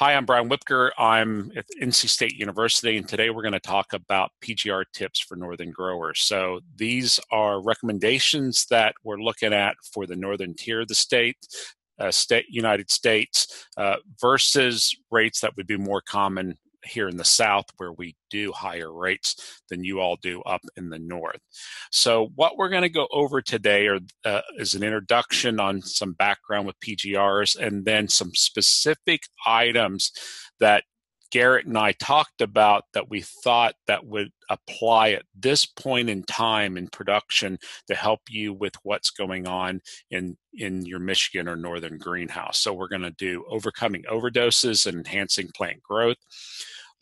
Hi, I'm Brian Whipker. I'm at NC State University, and today we're going to talk about PGR tips for northern growers. So these are recommendations that we're looking at for the northern tier of the United States versus rates that would be more common here in the South, where we do higher rates than you all do up in the North. So what we're going to go over today is an introduction on some background with PGRs and then some specific items that Garrett and I talked about that we thought that would apply at this point in time in production to help you with what's going on in your Michigan or northern greenhouse. So we're going to do overcoming overdoses and enhancing plant growth,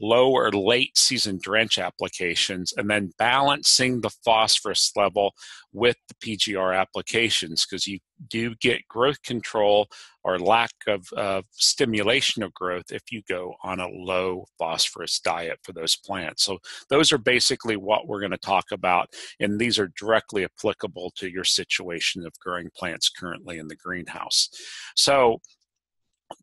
low or late season drench applications, and then balancing the phosphorus level with the PGR applications, because you do get growth control or lack of stimulation of growth if you go on a low phosphorus diet for those plants. So those are basically what we're going to talk about, and these are directly applicable to your situation of growing plants currently in the greenhouse. So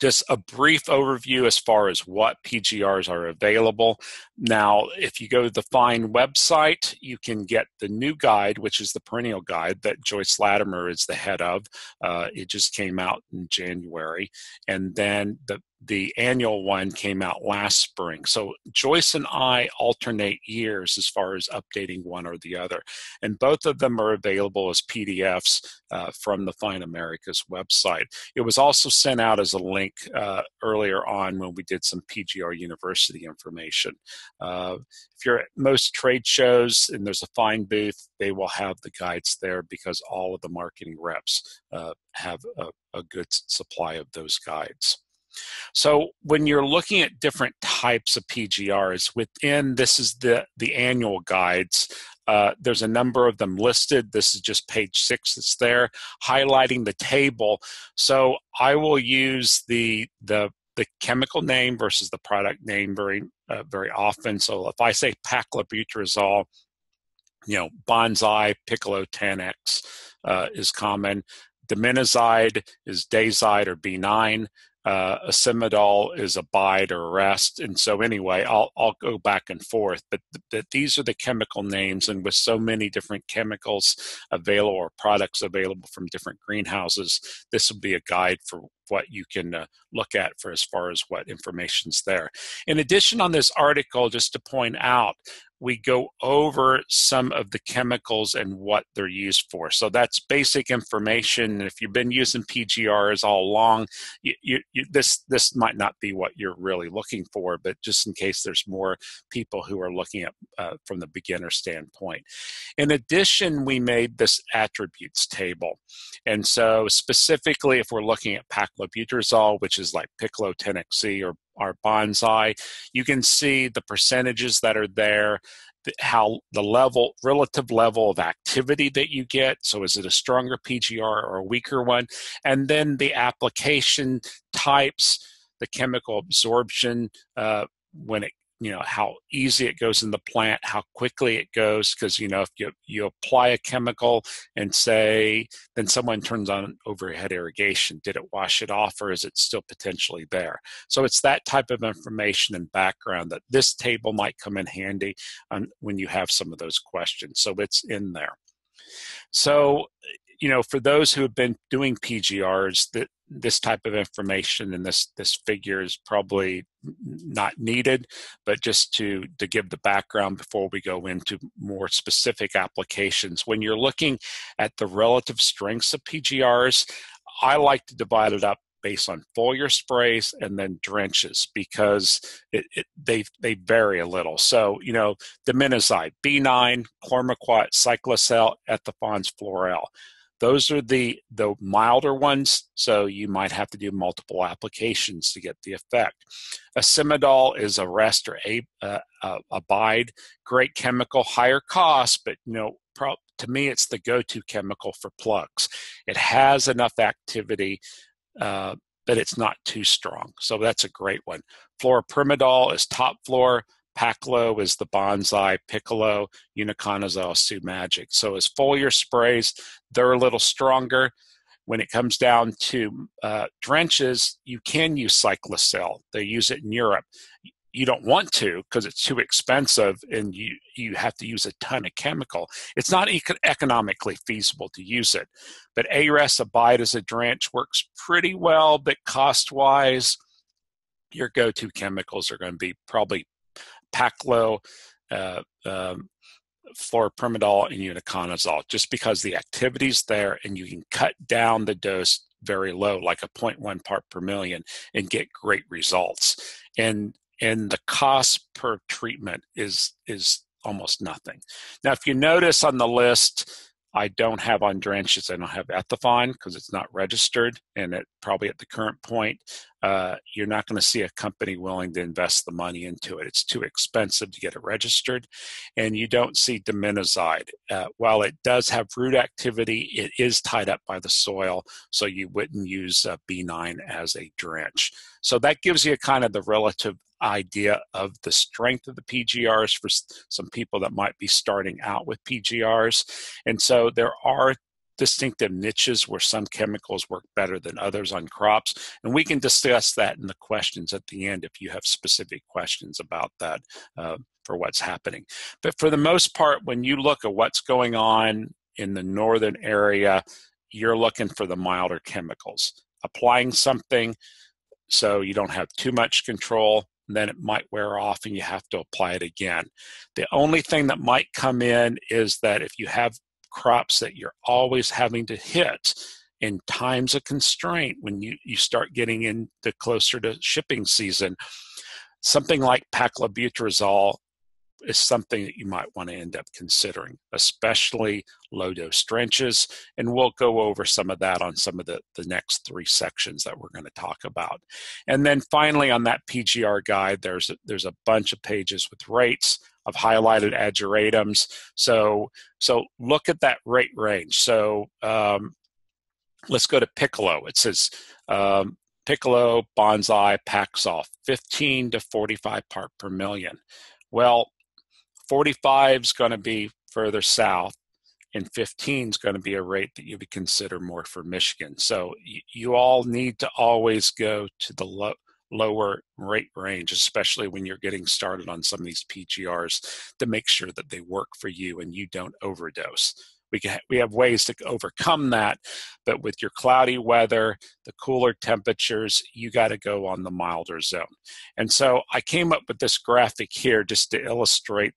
just a brief overview as far as what PGRs are available. Now, if you go to the Fine website, you can get the new guide, which is the perennial guide that Joyce Latimer is the head of. It just came out in January. And then the annual one came out last spring. So Joyce and I alternate years as far as updating one or the other. And both of them are available as PDFs from the Fine Americas website. It was also sent out as a link earlier on when we did some PGR University information. If you're at most trade shows and there's a Fine booth, they will have the guides there because all of the marketing reps have a good supply of those guides. So when you're looking at different types of PGRs within, this is the annual guides, there's a number of them listed. This is just page 6 that's there, highlighting the table. So I will use the chemical name versus the product name very often. So if I say paclobutrazol, you know, Bonsai, Piccolo 10X is common. Daminozide is Dazide or B9. Ancymidol is Abide or A-Rest. And so anyway, I'll go back and forth, but these are the chemical names, and with so many different chemicals available or products available from different greenhouses, this will be a guide for what you can look at for as far as what information's there. In addition, on this article, just to point out, we go over some of the chemicals and what they're used for. So that's basic information. If you've been using PGRs all along, this might not be what you're really looking for, but just in case there's more people who are looking at from the beginner standpoint. In addition, we made this attributes table. And so specifically, if we're looking at paclobutrazol, which is like Piccolo 10XC or our Bonsai, you can see the percentages that are there, how the level, relative level of activity that you get. So is it a stronger PGR or a weaker one? And then the application types, the chemical absorption, when it, you know, how easy it goes in the plant, how quickly it goes, because, you know, if you apply a chemical and say, then someone turns on overhead irrigation, did it wash it off or is it still potentially there? So it's that type of information and background that this table might come in handy when you have some of those questions. So it's in there. So, you know, for those who have been doing PGRs, this type of information and this figure is probably not needed, but just to give the background before we go into more specific applications. When you're looking at the relative strengths of PGRs, I like to divide it up based on foliar sprays and then drenches, because they vary a little. So, you know, Daminozide, B9, Chlormequat, Cyclosel, Ethephon, Florel. Those are the milder ones, so you might have to do multiple applications to get the effect. Ancymidol is A-Rest or Abide. Great chemical, higher cost, but, you know, to me it's the go-to chemical for plugs. It has enough activity, but it's not too strong, so that's a great one. Fluoroprimidol is Topflor. Paclo is the Bonsai, Piccolo, Uniconazole, Sumagic. So as foliar sprays, they're a little stronger. When it comes down to drenches, you can use Cyclosel. They use it in Europe. You don't want to because it's too expensive and you have to use a ton of chemical. It's not economically feasible to use it. But A-Rest, Abide as a drench works pretty well, but cost-wise, your go-to chemicals are going to be probably Paclo, Fluoroprimidol, and Uniconazole, just because the activity's there and you can cut down the dose very low, like a 0.1 part per million, and get great results. And the cost per treatment is almost nothing. Now, if you notice on the list, I don't have on drenches, I don't have Ethephon because it's not registered, and it probably at the current point, you're not going to see a company willing to invest the money into it. It's too expensive to get it registered, and you don't see Daminozide. While it does have root activity, it is tied up by the soil, so you wouldn't use B9 as a drench. So that gives you kind of the relative idea of the strength of the PGRs for some people that might be starting out with PGRs. And so there are distinctive niches where some chemicals work better than others on crops. And we can discuss that in the questions at the end if you have specific questions about that for what's happening. But for the most part, when you look at what's going on in the northern area, you're looking for the milder chemicals. Applying something so you don't have too much control, and then it might wear off and you have to apply it again. The only thing that might come in is that if you have crops that you're always having to hit in times of constraint, when you start getting into closer to shipping season, something like paclobutrazol is something that you might want to end up considering, especially low-dose drenches, and we'll go over some of that on some of the next three sections that we're going to talk about. And then finally, on that PGR guide, there's a bunch of pages with rates. I've highlighted ageratums, so look at that rate range. So let's go to Piccolo. It says Piccolo, Bonsai, Paxoff, 15 to 45 part per million. Well, 45 is going to be further south, and 15 is going to be a rate that you would consider more for Michigan. So you all need to always go to the lower rate range, especially when you're getting started on some of these PGRs, to make sure that they work for you and you don't overdose. We have ways to overcome that, but with your cloudy weather, the cooler temperatures, you got to go on the milder zone. And so I came up with this graphic here just to illustrate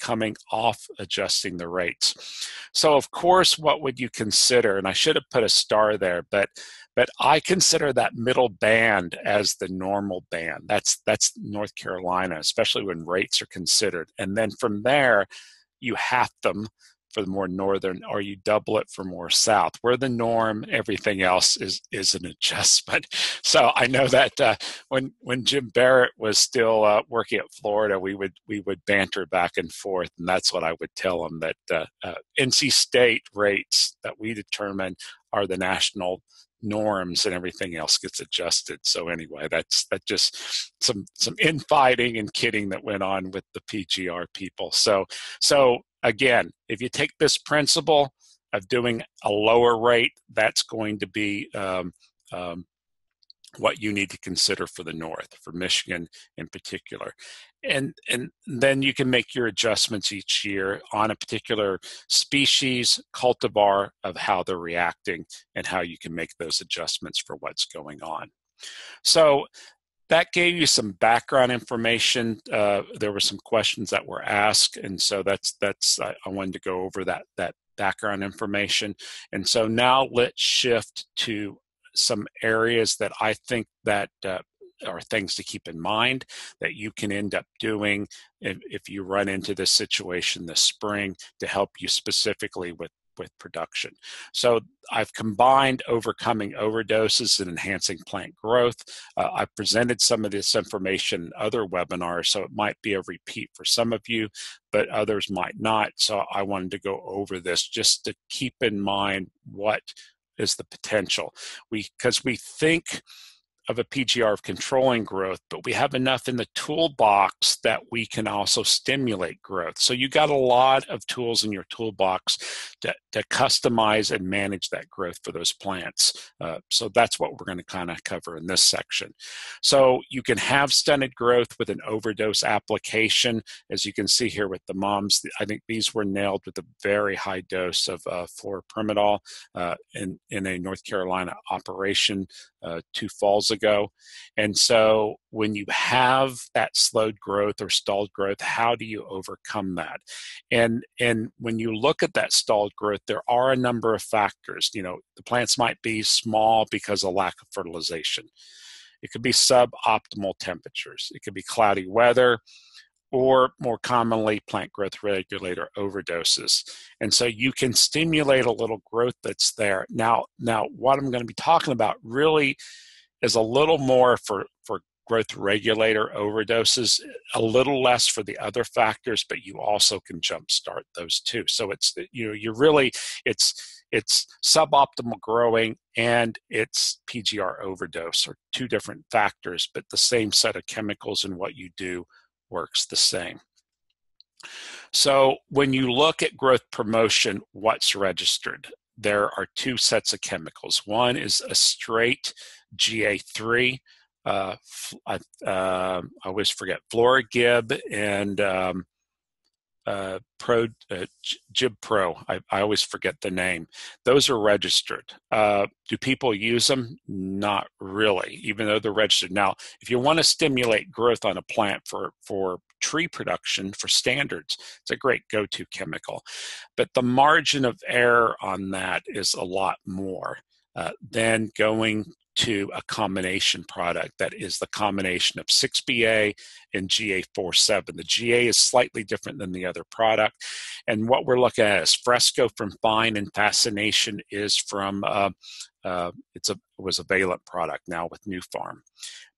coming off adjusting the rates. So of course, what would you consider? And I should have put a star there, but I consider that middle band as the normal band. That's North Carolina, especially when rates are considered. And then from there, you half them for the more northern, or you double it for more south. We're the norm, everything else is an adjustment. So I know that when Jim Barrett was still working at Florida, we would banter back and forth, and that's what I would tell him, that NC State rates that we determine are the national norms, and everything else gets adjusted. So anyway, that's just some infighting and kidding that went on with the PGR people. So again, if you take this principle of doing a lower rate, that's going to be what you need to consider for the north, for Michigan in particular. And then you can make your adjustments each year on a particular species, cultivar, of how they're reacting and how you can make those adjustments for what's going on. So that gave you some background information. There were some questions that were asked, and so I wanted to go over that background information. And so now let's shift to some areas that I think that are things to keep in mind that you can end up doing if you run into this situation this spring to help you specifically with production. So I've combined overcoming overdoses and enhancing plant growth. I presented some of this information in other webinars, so it might be a repeat for some of you, but others might not. So I wanted to go over this just to keep in mind what is the potential. Because we think of a PGR of controlling growth, but we have enough in the toolbox that we can also stimulate growth. So you got a lot of tools in your toolbox to customize and manage that growth for those plants. So that's what we're going to kind of cover in this section. So you can have stunted growth with an overdose application. As you can see here with the moms, I think these were nailed with a very high dose of fluoroprimidol in a North Carolina operation 2 falls ago. And so when you have that slowed growth or stalled growth, how do you overcome that? And when you look at that stalled growth, there are a number of factors. You know, the plants might be small because of lack of fertilization. It could be suboptimal temperatures. It could be cloudy weather, or more commonly, plant growth regulator overdoses. And so you can stimulate a little growth that's there. Now what I'm going to be talking about really is a little more for growth regulator overdoses, a little less for the other factors, but you also can jumpstart those too. So it's, you know, you're really, it's suboptimal growing and it's PGR overdose are 2 different factors, but the same set of chemicals and what you do works the same. So when you look at growth promotion, what's registered? There are 2 sets of chemicals. One is a straight GA3. I always forget, Floragib and Gibpro. I always forget the name. Those are registered. Do people use them? Not really, even though they're registered. Now, if you want to stimulate growth on a plant for tree production, for standards, it's a great go-to chemical. But the margin of error on that is a lot more than going to a combination product that is the combination of 6BA and GA47. The GA is slightly different than the other product. And what we're looking at is Fresco from Fine and Fascination is from, it was a Valent product now with New Farm.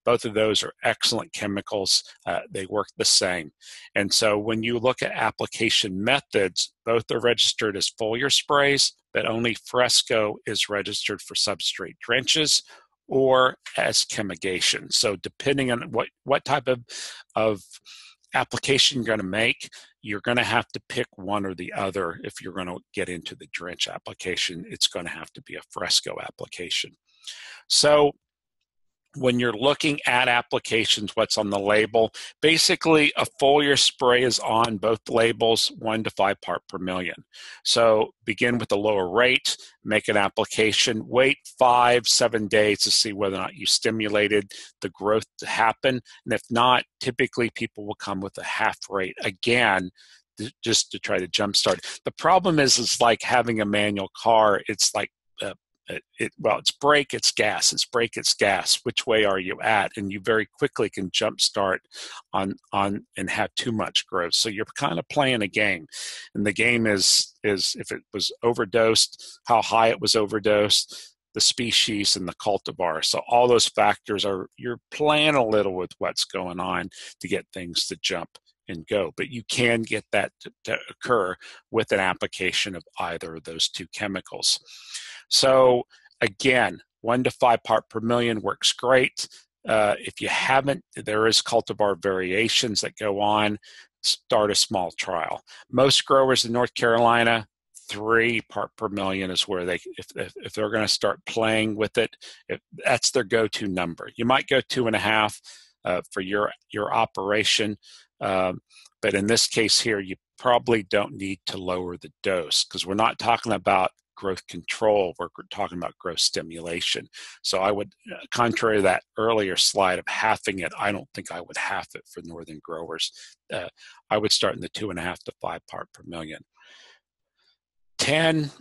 Both of those are excellent chemicals. They work the same. And so when you look at application methods, both are registered as foliar sprays, but only Fresco is registered for substrate drenches or as chemigation. So depending on what type of application you're going to make, you're going to have to pick one or the other. If you're going to get into the drench application, it's going to have to be a Fresco application. So when you're looking at applications, what's on the label? Basically, a foliar spray is on both labels, 1 to 5 part per million. So begin with a lower rate, make an application, wait 5-7 days to see whether or not you stimulated the growth to happen. And if not, typically people will come with a half rate again, just to try to jumpstart. The problem is it's like having a manual car. It's like, it's brake, it's gas, it's brake, it's gas. Which way are you at? And you very quickly can jumpstart on and have too much growth. So you're kind of playing a game, and the game is if it was overdosed, how high it was overdosed, the species and the cultivar. So all those factors are, you're playing a little with what's going on to get things to jump and go. But you can get that to occur with an application of either of those 2 chemicals. So again, 1 to 5 part per million works great. If you haven't, there is cultivar variations that go on. Start a small trial. Most growers in North Carolina, 3 part per million is where they, if they're going to start playing with it, that's their go-to number. You might go 2.5 for your operation. But in this case here, you probably don't need to lower the dose because we're not talking about growth control, we're talking about growth stimulation. So I would, contrary to that earlier slide of halving it, I don't think I would half it for northern growers. I would start in the 2.5 to 5 part per million. 10,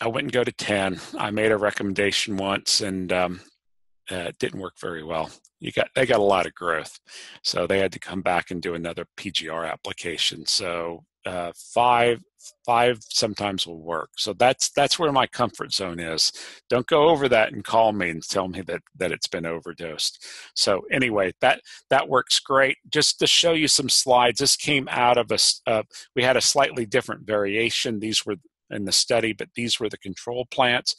I wouldn't go to 10. I made a recommendation once and it didn't work very well. They got a lot of growth. So they had to come back and do another PGR application. So 5 sometimes will work. So that's where my comfort zone is. Don't go over that and call me and tell me that it's been overdosed. So anyway, that works great. Just to show you some slides, this came out of we had a slightly different variation. These were in the study, but these were the control plants.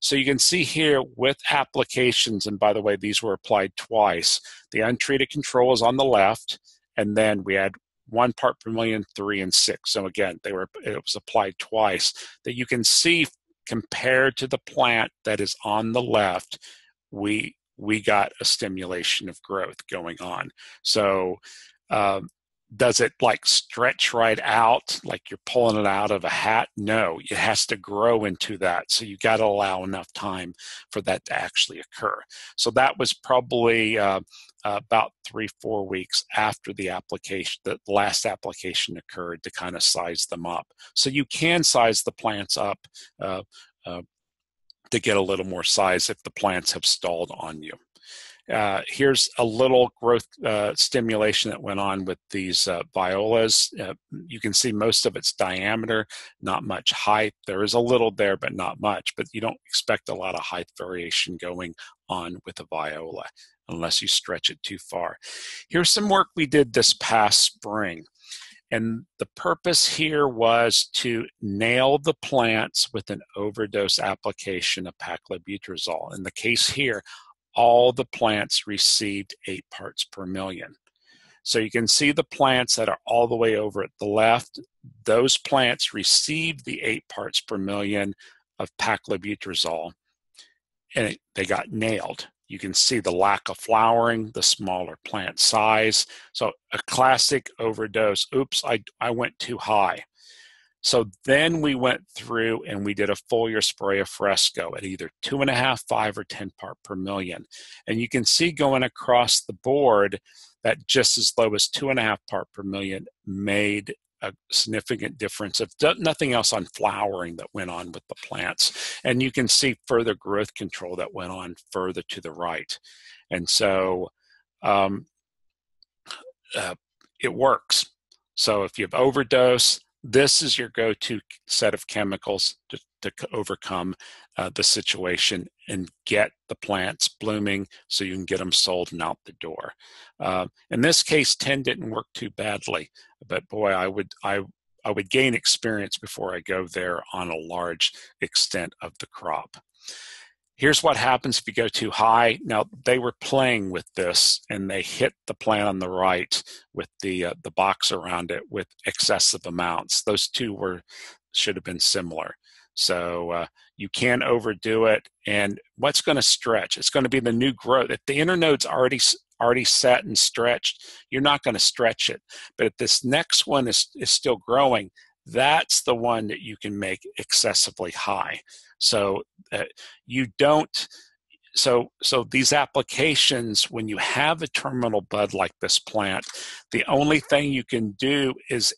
So you can see here with applications, and by the way, these were applied twice. The untreated control is on the left, and then we had 1 part per million, 3, and 6. So again, it was applied twice. That you can see compared to the plant that is on the left, we got a stimulation of growth going on. So does it like stretch right out like you're pulling it out of a hat? No, it has to grow into that. So you got to allow enough time for that to actually occur. So that was probably about 3-4 weeks after the application, the last application occurred, to kind of size them up. So you can size the plants up to get a little more size if the plants have stalled on you. Here's a little growth stimulation that went on with these violas. You can see most of its diameter, not much height. There is a little there, but not much. But you don't expect a lot of height variation going on with a viola unless you stretch it too far. Here's some work we did this past spring. And the purpose here was to nail the plants with an overdose application of paclobutrazol. In the case here, all the plants received 8 parts per million. So you can see the plants that are all the way over at the left, those plants received the 8 parts per million of paclobutrazol, and they got nailed. You can see the lack of flowering, the smaller plant size. So a classic overdose. Oops, I went too high. So then we went through and we did a foliar spray of Fresco at either 2.5, 5, or 10 part per million. And you can see going across the board that just as low as 2.5 part per million made a significant difference, if nothing else, on flowering that went on with the plants. And you can see further growth control that went on further to the right. And so it works. So if you have overdose, this is your go-to set of chemicals to overcome the situation and get the plants blooming so you can get them sold and out the door. In this case, 10 didn't work too badly, but boy, I would gain experience before I go there on a large extent of the crop. Here's what happens if you go too high. Now, they were playing with this, and they hit the plant on the right with the box around it with excessive amounts. Those two should have been similar. So you can't overdo it. And what's going to stretch? It's going to be the new growth. If the internode's already set and stretched, you're not going to stretch it. But if this next one is still growing, that's the one that you can make excessively high. So these applications, when you have a terminal bud like this plant, the only thing you can do is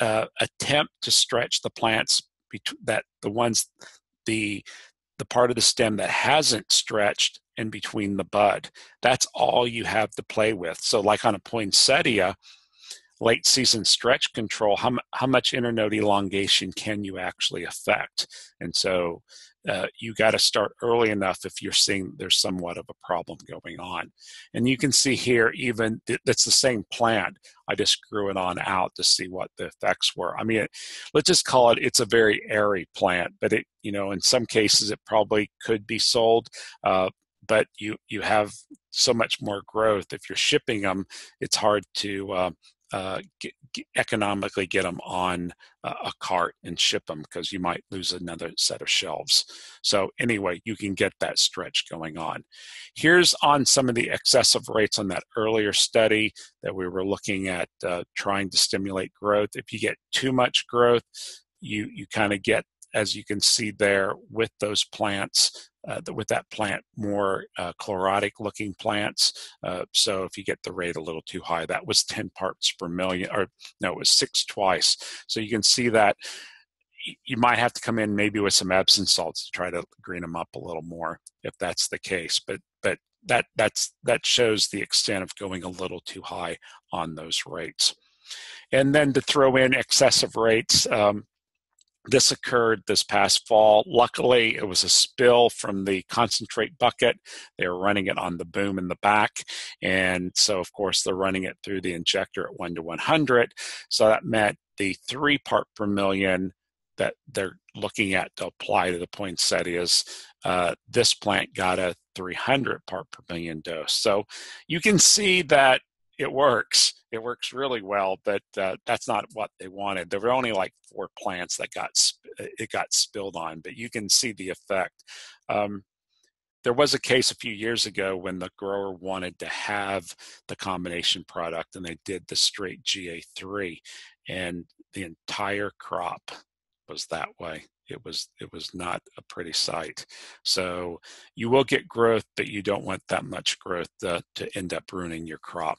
attempt to stretch the plants the part of the stem that hasn't stretched in between the bud. That's all you have to play with. So like on a poinsettia, late season stretch control, how much internode elongation can you actually affect? And so you got to start early enough if you're seeing there's somewhat of a problem going on. And you can see here, even that's the same plant. I just grew it on out to see what the effects were. I mean, let's just call it, it's a very airy plant, but it, you know, in some cases it probably could be sold, but you have so much more growth. If you're shipping them, it's hard to economically get them on a cart and ship them, because you might lose another set of shelves. So anyway, you can get that stretch going on. Here's on some of the excessive rates on that earlier study that we were looking at trying to stimulate growth. If you get too much growth, you kind of get, as you can see there with those plants, with that plant, more chlorotic looking plants. So if you get the rate a little too high, that was 10 parts per million, or no, it was 6 twice. So you can see that you might have to come in maybe with some Epsom salts to try to green them up a little more if that's the case. But that shows the extent of going a little too high on those rates. And then to throw in excessive rates, this occurred this past fall. Luckily, it was a spill from the concentrate bucket. They were running it on the boom in the back. And so, of course, they're running it through the injector at 1 to 100. So that meant the 3 part per million, that they're looking at to apply to the poinsettias. This plant got a 300 part per million dose. So you can see that it works. It works really well, but that's not what they wanted. There were only like 4 plants that got spilled on, but you can see the effect. There was a case a few years ago when the grower wanted to have the combination product and they did the straight GA3 and the entire crop was that way. It was not a pretty sight. So you will get growth, but you don't want that much growth to end up ruining your crop.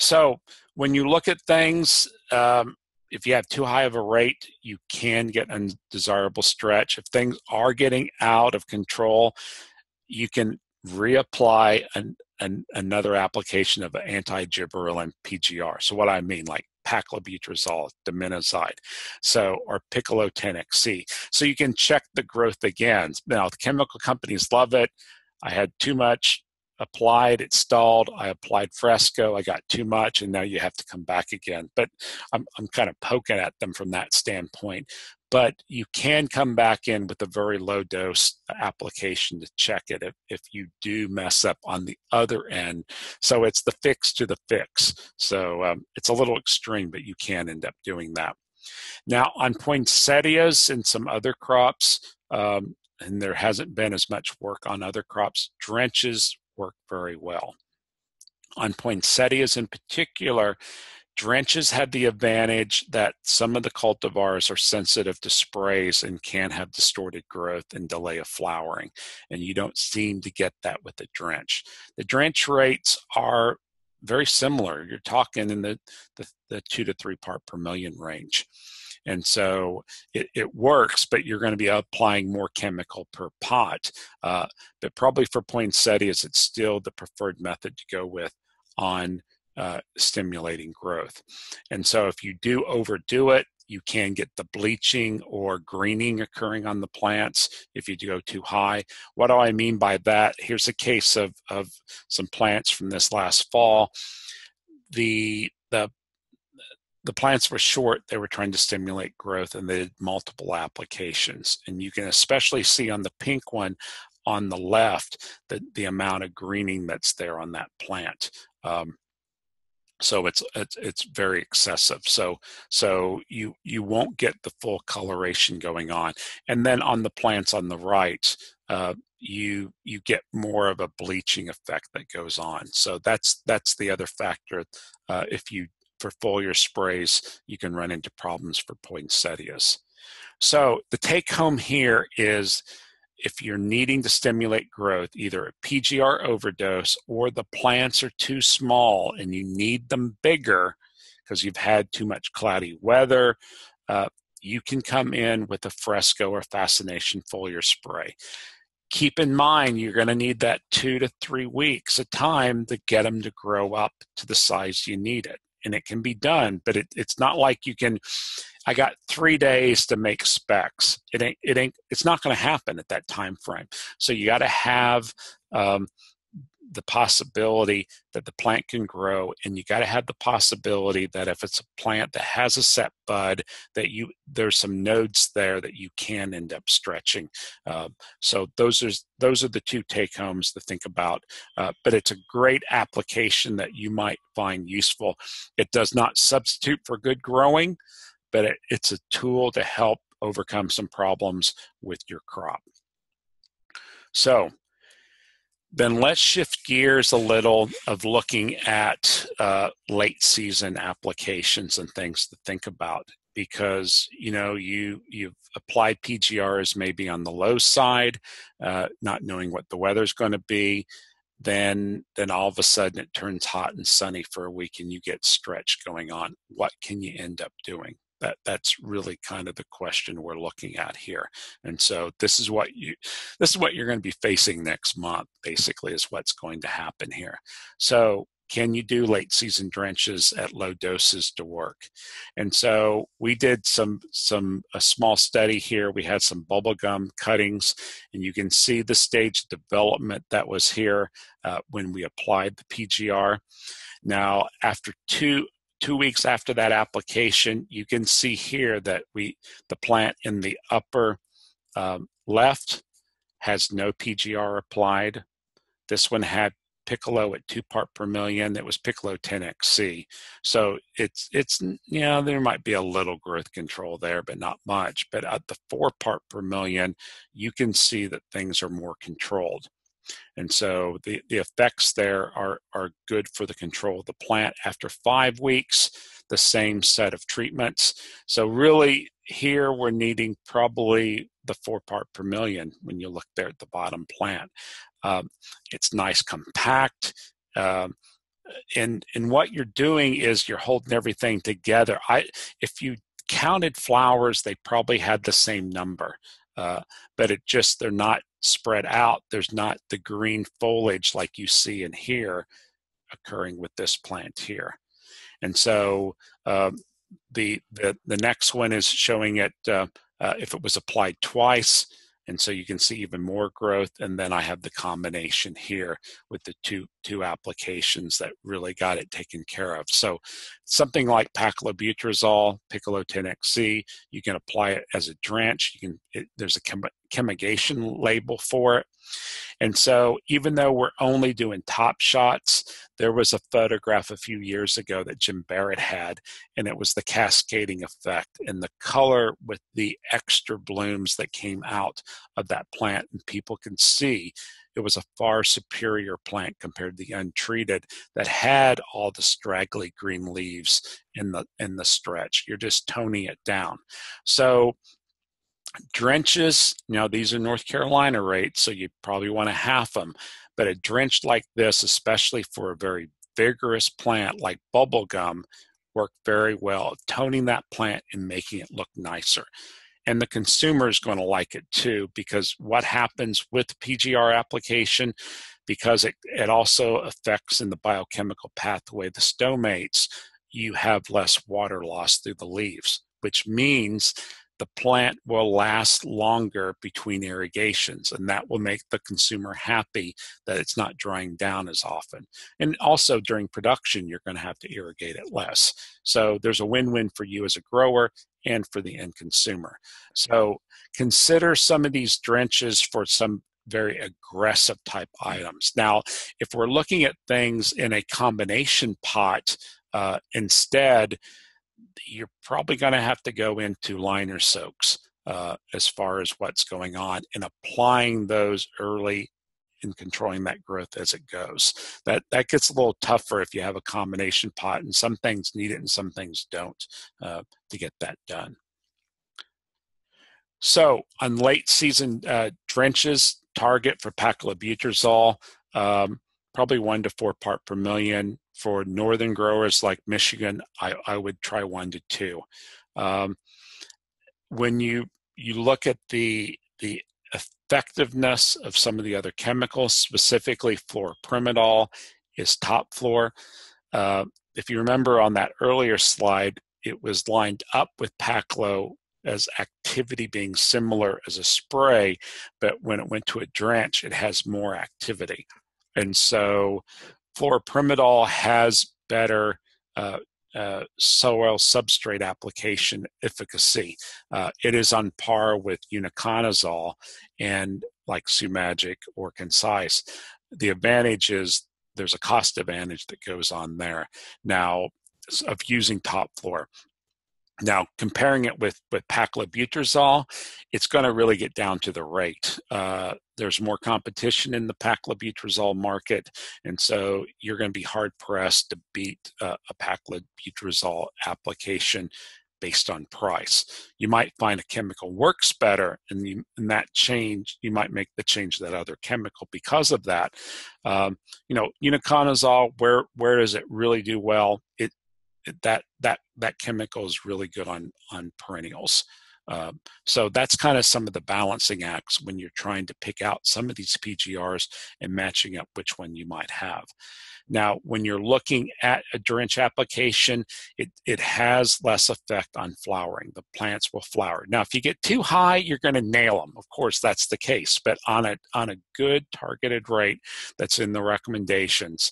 So when you look at things, if you have too high of a rate, you can get undesirable stretch. If things are getting out of control, you can reapply another application of anti-gibberellin PGR. So what I mean, like paclobutrazol, Daminozide, or Piccolo 10XC. So you can check the growth again. Now, the chemical companies love it. I had too much applied, it stalled. I applied Fresco, I got too much, and now you have to come back again. But I'm kind of poking at them from that standpoint. But you can come back in with a very low dose application to check it if you do mess up on the other end. So it's the fix to the fix. So it's a little extreme, but you can end up doing that. Now on poinsettias and some other crops, and there hasn't been as much work on other crops, drenches work very well. On poinsettias in particular, drenches had the advantage that some of the cultivars are sensitive to sprays and can have distorted growth and delay of flowering, and you don't seem to get that with the drench. The drench rates are very similar. You're talking in the 2 to 3 part per million range. And so it works, but you're going to be applying more chemical per pot. But probably for poinsettias, it's still the preferred method to go with on stimulating growth. And so if you do overdo it, you can get the bleaching or greening occurring on the plants if you go too high. What do I mean by that? Here's a case of some plants from this last fall. The plants were short, they were trying to stimulate growth, and they did multiple applications. And you can especially see on the pink one on the left, the amount of greening that's there on that plant. So it's very excessive. So you won't get the full coloration going on. And then on the plants on the right, you get more of a bleaching effect that goes on. So that's the other factor. If you for foliar sprays, you can run into problems for poinsettias. So the take home here is, if you're needing to stimulate growth, either a PGR overdose or the plants are too small and you need them bigger because you've had too much cloudy weather, you can come in with a Fresco or Fascination foliar spray. Keep in mind, you're going to need that 2 to 3 weeks of time to get them to grow up to the size you need it. And it can be done, but it's not like you can, I got 3 days to make specs. It's not going to happen at that time frame. So you got to have the possibility that the plant can grow, and you got to have the possibility that if it's a plant that has a set bud, that there's some nodes there that you can end up stretching. So those are the 2 take homes to think about. But it's a great application that you might find useful. It does not substitute for good growing, but it's a tool to help overcome some problems with your crop. So then let's shift gears a little of looking at late season applications and things to think about, because you've applied PGRs maybe on the low side, not knowing what the weather's going to be. Then all of a sudden it turns hot and sunny for a week and you get stretch going on. What can you end up doing? That's really kind of the question we're looking at here. And so this is what you're going to be facing next month, basically, is what's going to happen here. So can you do late season drenches at low doses to work? And so we did a small study here. We had some bubblegum cuttings, and you can see the stage development that was here when we applied the PGR. Now, after 2 2 weeks after that application, you can see here that the plant in the upper left has no PGR applied. This one had Piccolo at 2 parts per million. That was Piccolo 10XC. So it's there might be a little growth control there, but not much. But at the 4 parts per million, you can see that things are more controlled. And so the effects there are good for the control of the plant. After 5 weeks, the same set of treatments. So really here we're needing probably the 4 parts per million when you look there at the bottom plant. It's nice, compact. And what you're doing is you're holding everything together. If you counted flowers, they probably had the same number. But it just, they're not spread out. There's not the green foliage like you see in here occurring with this plant here. And so the next one is showing it if it was applied twice. And so you can see even more growth. And then I have the combination here with the two applications that really got it taken care of. So something like paclobutrazol, Piccolo 10XC, you can apply it as a drench. You can, there's a chemigation label for it. And so even though we're only doing top shots, there was a photograph a few years ago that Jim Barrett had, and it was the cascading effect and the color with the extra blooms that came out of that plant. And people can see it was a far superior plant compared to the untreated that had all the straggly green leaves in the stretch. You're just toning it down. So drenches, these are North Carolina rates, so you probably want to half them. But a drench like this, especially for a very vigorous plant like bubblegum, worked very well, toning that plant and making it look nicer. And the consumer is going to like it too, because what happens with PGR application, because it also affects in the biochemical pathway, the stomates, you have less water loss through the leaves, which means the plant will last longer between irrigations, and that will make the consumer happy that it's not drying down as often. And also during production, you're going to have to irrigate it less. So there's a win-win for you as a grower and for the end consumer. So consider some of these drenches for some very aggressive type items. Now, if we're looking at things in a combination pot, instead, you're probably going to have to go into liner soaks as far as what's going on and applying those early and controlling that growth as it goes. That gets a little tougher if you have a combination pot, and some things need it and some things don't to get that done. So on late season drenches, target for paclobutrazol, probably 1 to 4 parts per million. For northern growers like Michigan, I would try 1 to 2. When you look at the effectiveness of some of the other chemicals, specifically fluoroprimidol is Topflor. If you remember on that earlier slide, it was lined up with Paclo as activity being similar as a spray, but when it went to a drench, it has more activity. And so fluoroprimidol has better soil substrate application efficacy. It is on par with Uniconazole and like Sumagic or Concise. The advantage is there's a cost advantage that goes on there now of using Topflor. Now, comparing it with paclobutrazol, it's going to really get down to the rate. There's more competition in the paclobutrazol market, and so you're going to be hard-pressed to beat a paclobutrazol application based on price. You might find a chemical works better, and that change, you might make the change to that other chemical because of that. Uniconazole, where does it really do well? That chemical is really good on perennials. So that's kind of some of the balancing acts when you're trying to pick out some of these PGRs and matching up which one you might have. Now, when you're looking at a drench application, it has less effect on flowering. The plants will flower. Now, if you get too high, you're going to nail them. Of course, that's the case. But on a good targeted rate that's in the recommendations,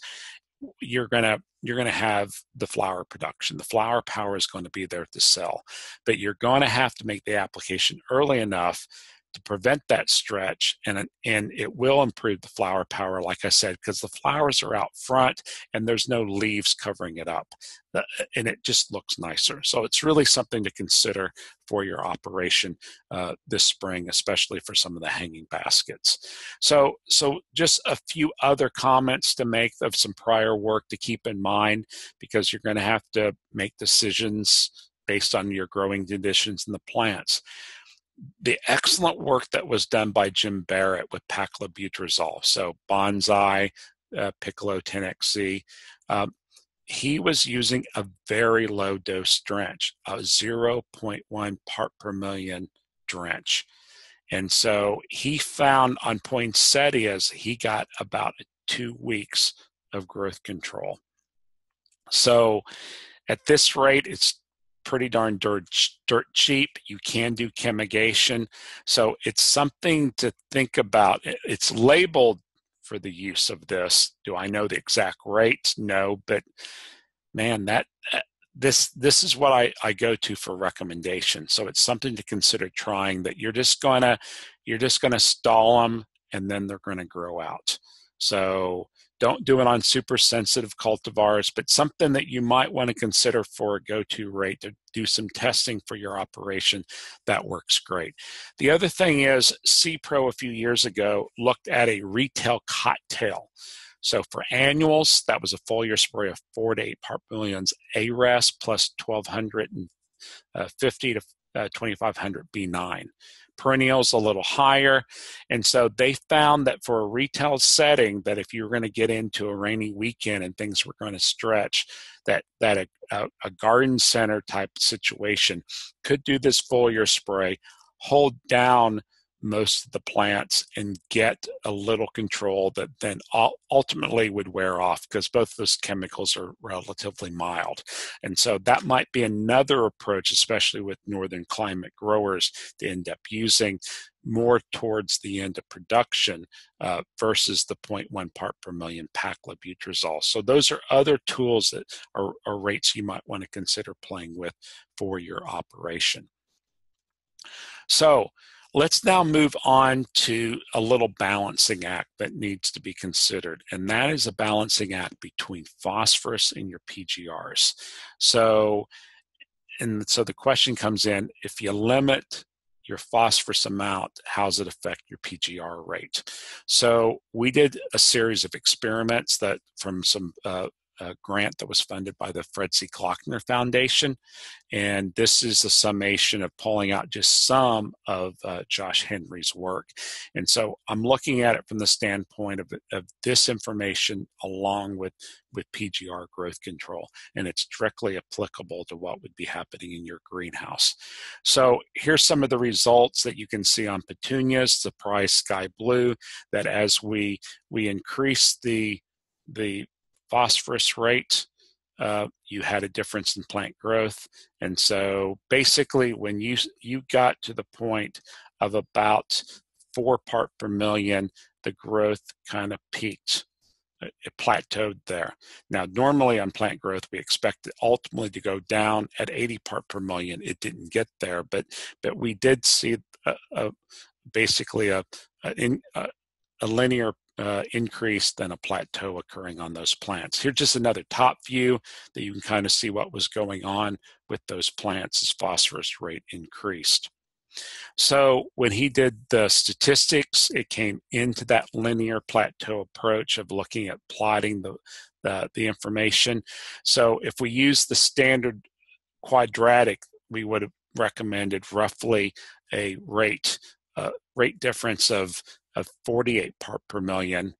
you're going to have the flower production. The flower power is going to be there at the cell, but you're going to have to make the application early enough to prevent that stretch, and it will improve the flower power, like I said, because the flowers are out front and there's no leaves covering it up, and it just looks nicer. So it's really something to consider for your operation this spring, especially for some of the hanging baskets. So just a few other comments to make of some prior work to keep in mind, because you're going to have to make decisions based on your growing conditions in the plants. The excellent work that was done by Jim Barrett with paclobutrazol, so Bonsai, Piccolo 10XC, he was using a very low dose drench, a 0.1 part per million drench. And so he found on poinsettias, he got about 2 weeks of growth control. So at this rate, it's pretty darn dirt cheap. You can do chemigation. So it's something to think about. It's labeled for the use of this. Do I know the exact rate? No, but man, this is what I go to for recommendations. So it's something to consider trying, that you're just gonna stall them and then they're gonna grow out. So don't do it on super sensitive cultivars, but something that you might want to consider for a go-to rate to do some testing for your operation. That works great. The other thing is, CPRO a few years ago looked at a retail cocktail. So for annuals, that was a foliar spray of 4 to 8 part millions A-Rest plus 1,250 to 2,500 B9. Perennials a little higher, and so they found that for a retail setting, that if you were going to get into a rainy weekend and things were going to stretch, that a garden center type situation could do this foliar spray, hold down most of the plants, and get a little control that then ultimately would wear off, because both of those chemicals are relatively mild. And so that might be another approach, especially with northern climate growers, to end up using more towards the end of production versus the 0.1 part per million paclobutrazol. So those are other tools that are rates you might want to consider playing with for your operation. So let's now move on to a little balancing act that needs to be considered, and that is a balancing act between phosphorus and your PGRs. So the question comes in, if you limit your phosphorus amount, how does it affect your PGR rate? So we did a series of experiments that from some a grant that was funded by the Fred C. Gloeckner Foundation. And this is a summation of pulling out just some of Josh Henry's work. And so I'm looking at it from the standpoint of this information along with PGR growth control, and it's directly applicable to what would be happening in your greenhouse. So here's some of the results that you can see on petunias, the prize sky blue, that as we increase the phosphorus rate, you had a difference in plant growth. And so basically when you got to the point of about 4 part per million, the growth kind of peaked. It plateaued there. Now, normally on plant growth, we expect it ultimately to go down at 80 part per million. It didn't get there, but we did see basically a linear increase, then a plateau occurring on those plants. Here's just another top view that you can kind of see what was going on with those plants as phosphorus rate increased. So when he did the statistics, it came into that linear plateau approach of looking at plotting the information. So if we use the standard quadratic, we would have recommended roughly a rate difference of 48 part per million,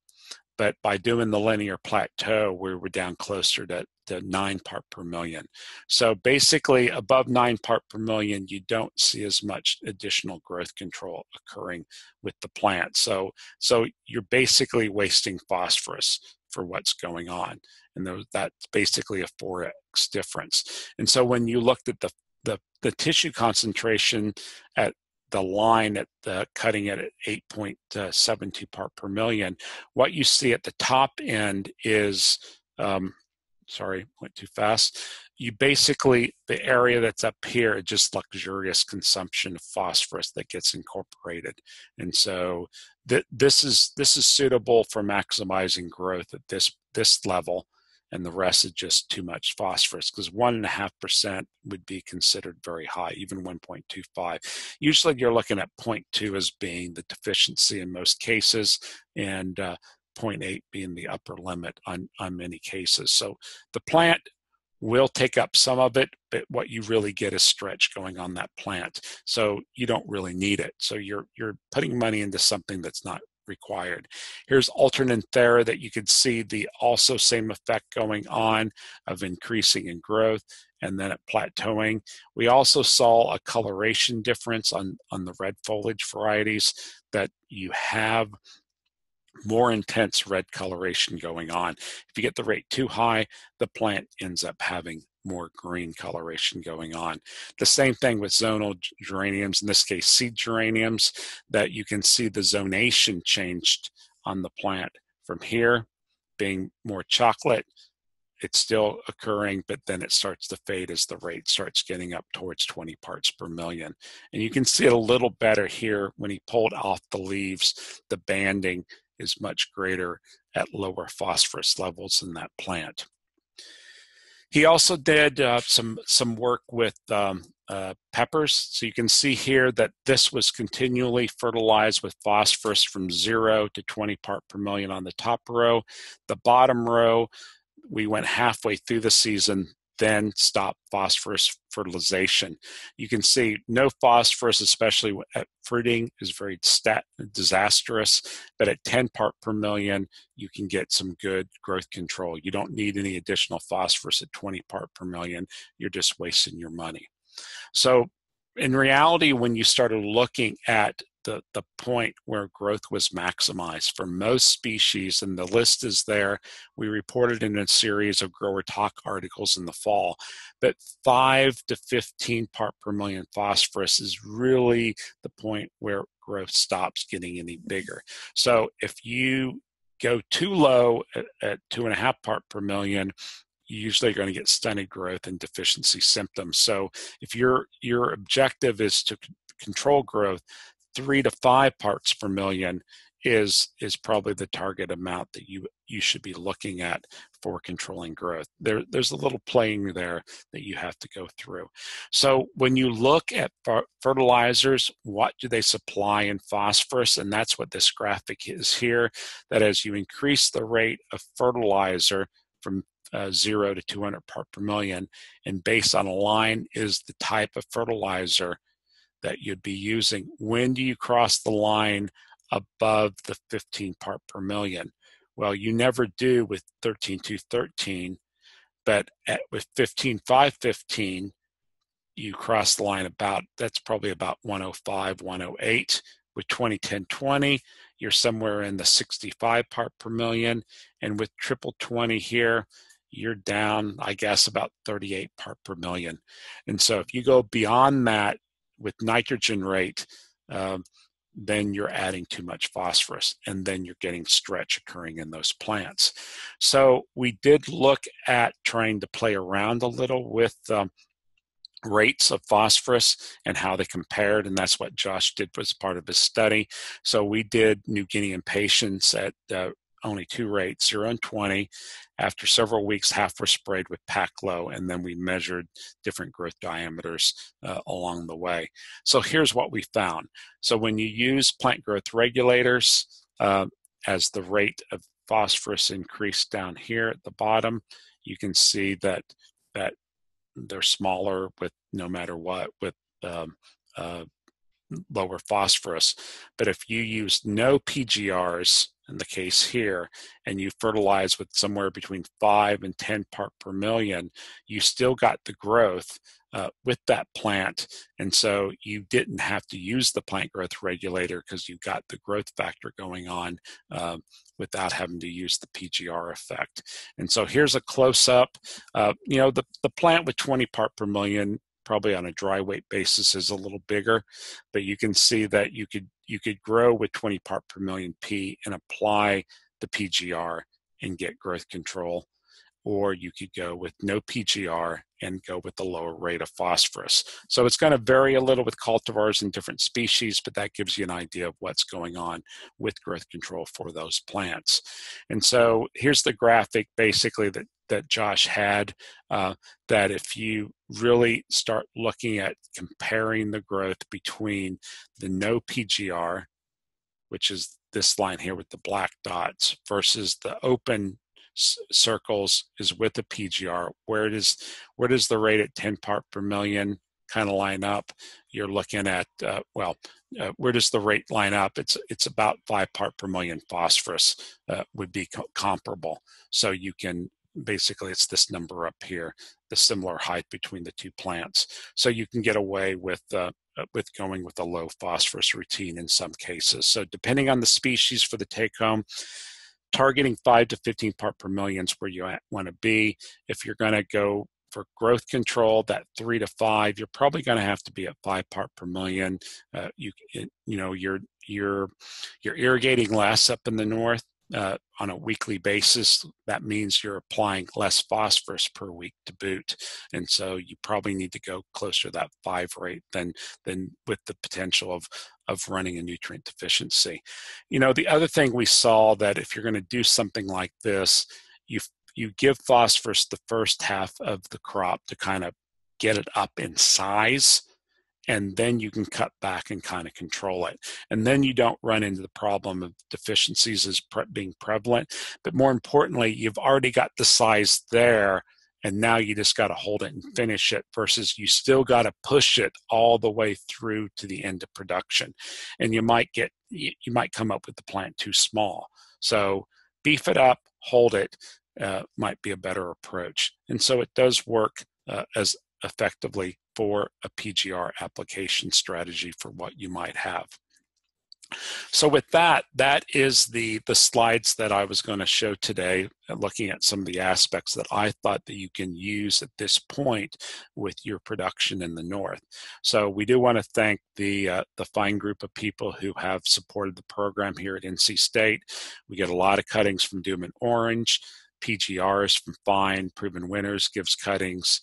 but by doing the linear plateau, we were down closer to 9 part per million. So basically above 9 part per million, you don't see as much additional growth control occurring with the plant. So you're basically wasting phosphorus for what's going on. And that's basically a 4X difference. And so when you looked at the tissue concentration at the line at the cutting at 8.72 part per million, what you see at the top end is Sorry, went too fast. You basically, the area that's up here, just luxurious consumption of phosphorus that gets incorporated. And so this is suitable for maximizing growth at this level, and the rest is just too much phosphorus, because 1.5% would be considered very high, even 1.25. Usually you're looking at 0.2 as being the deficiency in most cases, and 0.8 being the upper limit on many cases. So the plant will take up some of it, but what you really get is stretch going on that plant. So you don't really need it. So you're putting money into something that's not required. Here's alternanthera that you could see the also same effect going on of increasing in growth and then at plateauing. We also saw a coloration difference on the red foliage varieties, that you have more intense red coloration going on. If you get the rate too high, the plant ends up having more green coloration going on. The same thing with zonal geraniums, in this case seed geraniums, that you can see the zonation changed on the plant from here being more chocolate. It's still occurring, but then it starts to fade as the rate starts getting up towards 20 parts per million. And you can see it a little better here when he pulled off the leaves. The banding is much greater at lower phosphorus levels in that plant. He also did some work with peppers. So you can see here that this was continually fertilized with phosphorus from 0 to 20 part per million on the top row. The bottom row, we went halfway through the season, then stopped phosphorus fertilization. You can see no phosphorus, especially at fruiting, is very disastrous, but at 10 part per million, you can get some good growth control. You don't need any additional phosphorus at 20 part per million. You're just wasting your money. So in reality, when you started looking at the point where growth was maximized for most species, and the list is there, we reported in a series of grower talk articles in the fall, but 5 to 15 part per million phosphorus is really the point where growth stops getting any bigger. So if you go too low at 2.5 part per million, you usually are going to get stunted growth and deficiency symptoms. So if your objective is to control growth, 3 to 5 parts per million is probably the target amount that you should be looking at for controlling growth. There's a little playing there that you have to go through. So when you look at fertilizers, what do they supply in phosphorus? And that's what this graphic is here, that as you increase the rate of fertilizer from 0 to 200 part per million, and based on a line is the type of fertilizer that you'd be using. When do you cross the line above the 15 part per million? Well, you never do with 13-2-13, but with 15-5-15, you cross the line about, that's probably about 105, 108. With 20-10-20, you're somewhere in the 65 part per million. And with 20-20 here, you're down, I guess, about 38 part per million. And so if you go beyond that, with nitrogen rate, then you're adding too much phosphorus, and then you're getting stretch occurring in those plants. So we did look at trying to play around a little with rates of phosphorus and how they compared, and that's what Josh did as part of his study. So we did New Guinean patients at only 2 rates, 0 and 20. After several weeks, half were sprayed with Paclo, and then we measured different growth diameters along the way. So here's what we found. So when you use plant growth regulators, as the rate of phosphorus increased down here at the bottom, you can see that they're smaller with, no matter what, with lower phosphorus. But if you use no PGRs, in the case here, and you fertilize with somewhere between 5 and 10 part per million, you still got the growth with that plant. And so you didn't have to use the plant growth regulator because you got the growth factor going on without having to use the PGR effect. And so here's a close-up. You know, the plant with 20 part per million, probably on a dry weight basis, is a little bigger, but you can see that you could grow with 20 part per million P and apply the PGR and get growth control. or you could go with no PGR and go with the lower rate of phosphorus. So it's going to vary a little with cultivars and different species, but that gives you an idea of what's going on with growth control for those plants. And so here's the graphic basically that Josh had, that if you really start looking at comparing the growth between the no PGR, which is this line here with the black dots, versus the open circles is with the PGR, where does the rate at 10 part per million kind of line up? You're looking at, where does the rate line up? It's about 5 part per million phosphorus would be comparable. So you can, basically it's this number up here, the similar height between the two plants. So you can get away with going with a low phosphorus routine in some cases. So depending on the species for the take home, targeting 5 to 15 part per million is where you want to be. If you're going to go for growth control, that 3 to 5, you're probably going to have to be at 5 part per million. You're irrigating less up in the north. On a weekly basis, that means you're applying less phosphorus per week to boot. And so you probably need to go closer to that 5 rate than with the potential of running a nutrient deficiency. You know, the other thing we saw that if you're going to do something like this, you give phosphorus the first half of the crop to kind of get it up in size, and then you can cut back and kind of control it. And then you don't run into the problem of deficiencies as being prevalent. But more importantly, you've already got the size there, and now you just got to hold it and finish it, versus you still got to push it all the way through to the end of production. And you might come up with the plant too small. So beef it up, hold it, might be a better approach. And so it does work as effectively for a PGR application strategy for what you might have. So with that, that is the slides that I was going to show today, looking at some of the aspects that I thought that you can use at this point with your production in the north. So we do want to thank the fine group of people who have supported the program here at NC State. We get a lot of cuttings from Doom and Orange. PGRs from Fine, Proven Winners gives cuttings.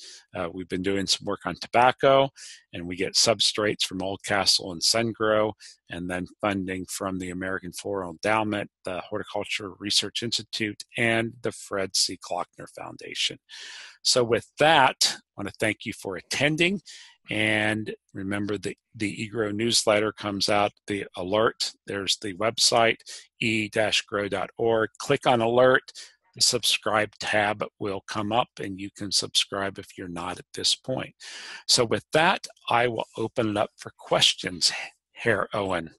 We've been doing some work on tobacco, and we get substrates from Oldcastle and SunGrow, and then funding from the American Floral Endowment, the Horticulture Research Institute, and the Fred C. Gloeckner Foundation. So with that, I want to thank you for attending, and remember that the e-GRO newsletter comes out, the alert. There's the website, e-gro.org. Click on alert. The subscribe tab will come up, and you can subscribe if you're not at this point. So with that, I will open it up for questions, Herr Owen.